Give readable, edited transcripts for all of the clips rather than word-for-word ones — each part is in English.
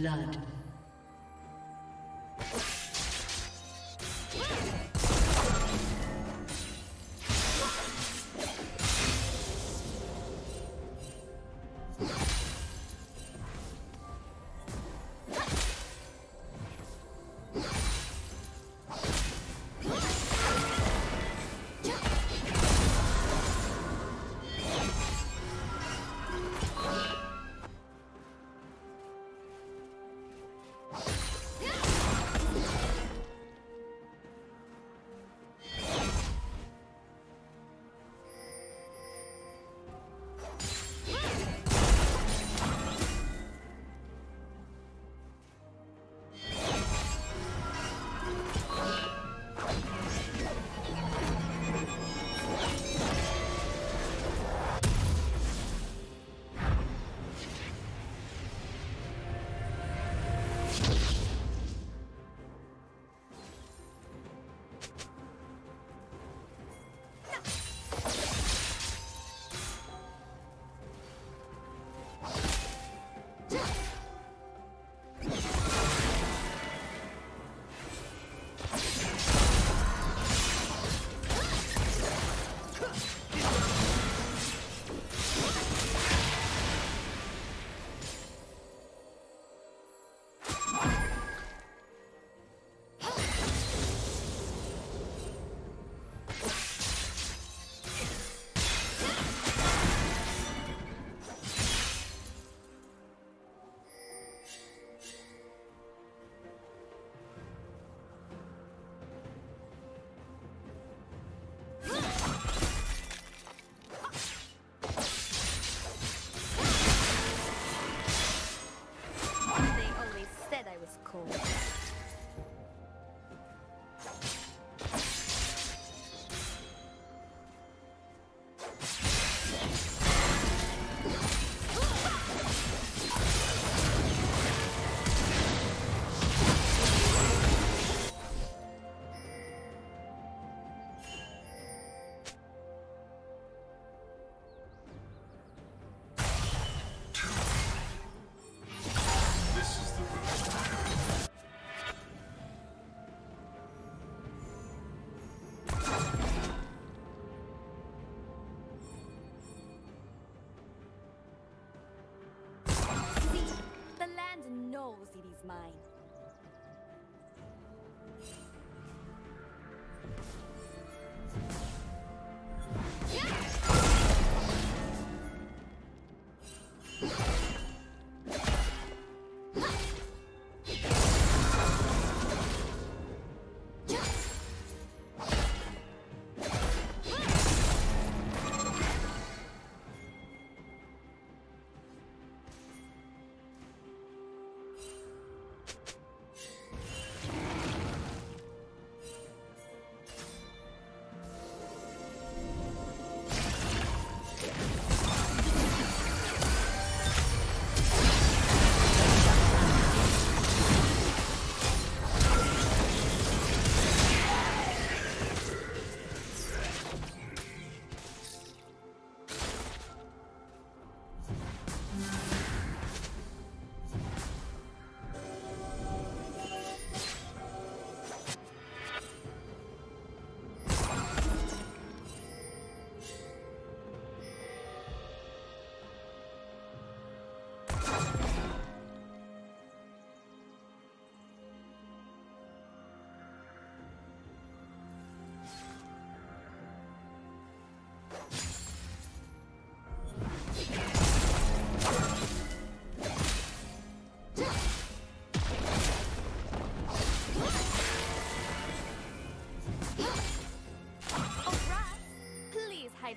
blood.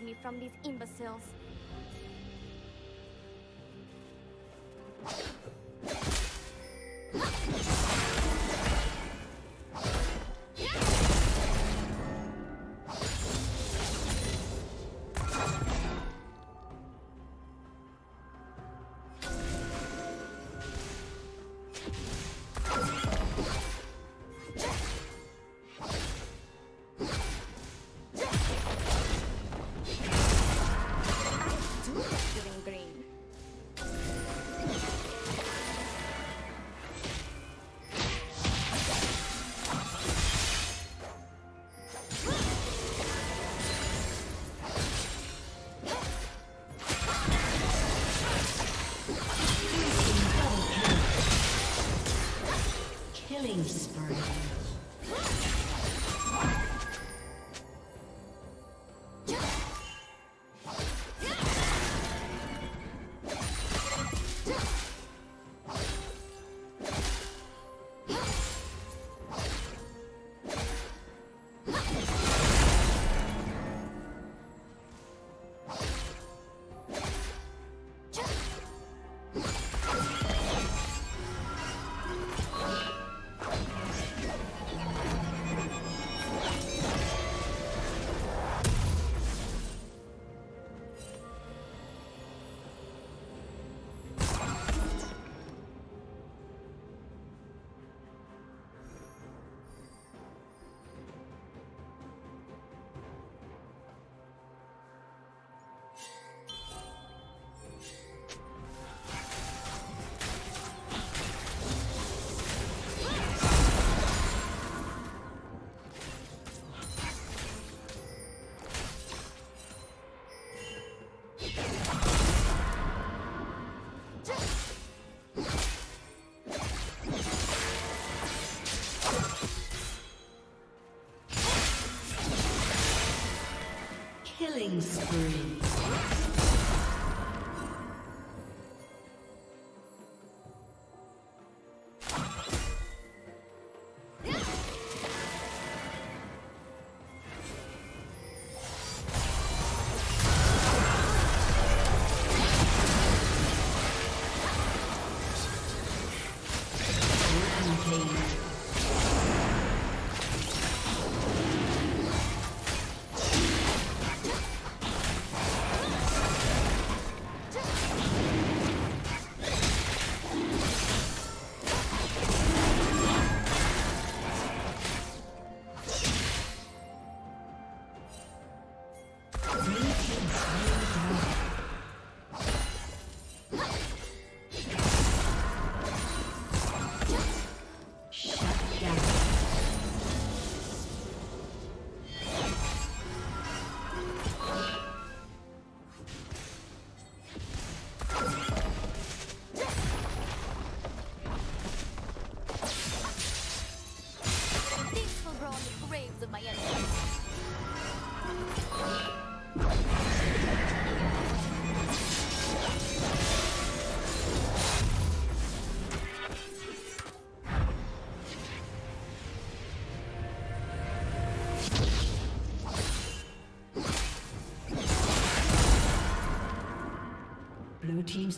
Me from these imbeciles. killing spree. Killing spree. Blue team's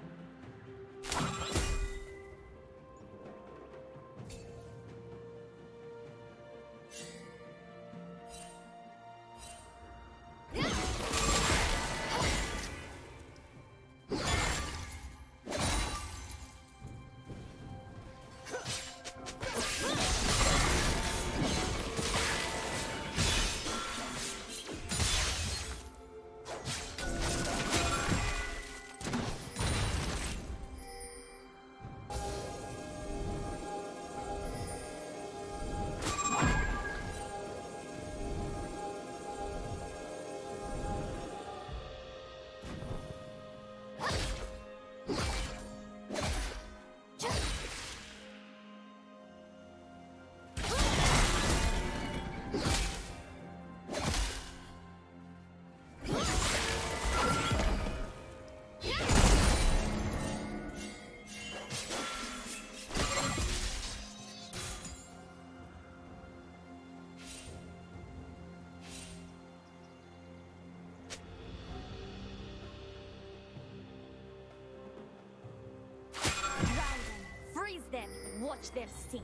Them, watch them sink.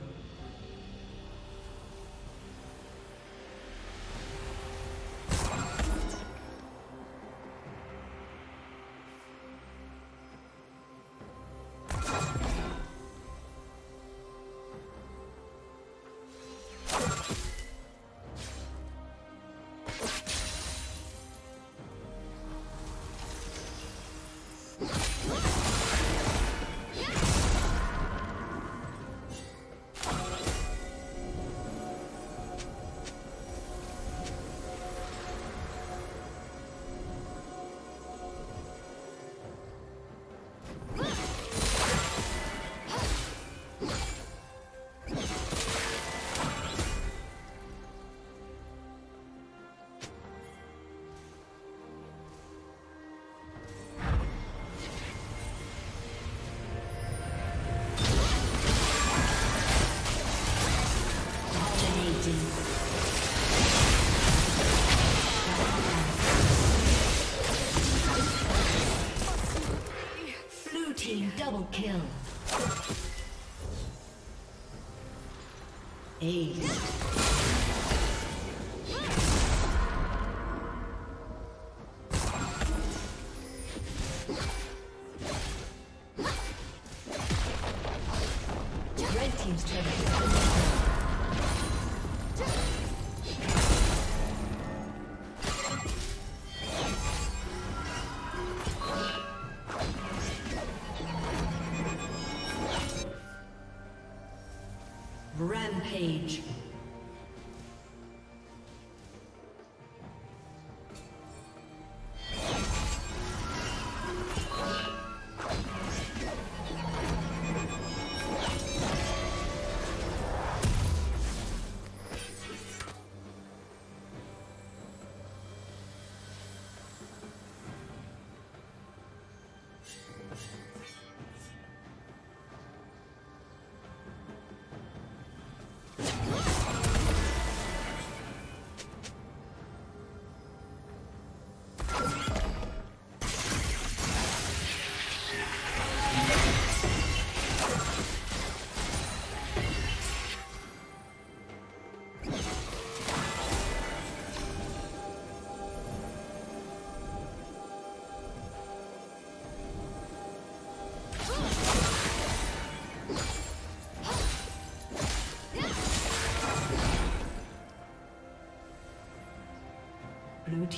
Kill. Ace. Rampage. Blue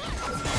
Let's go.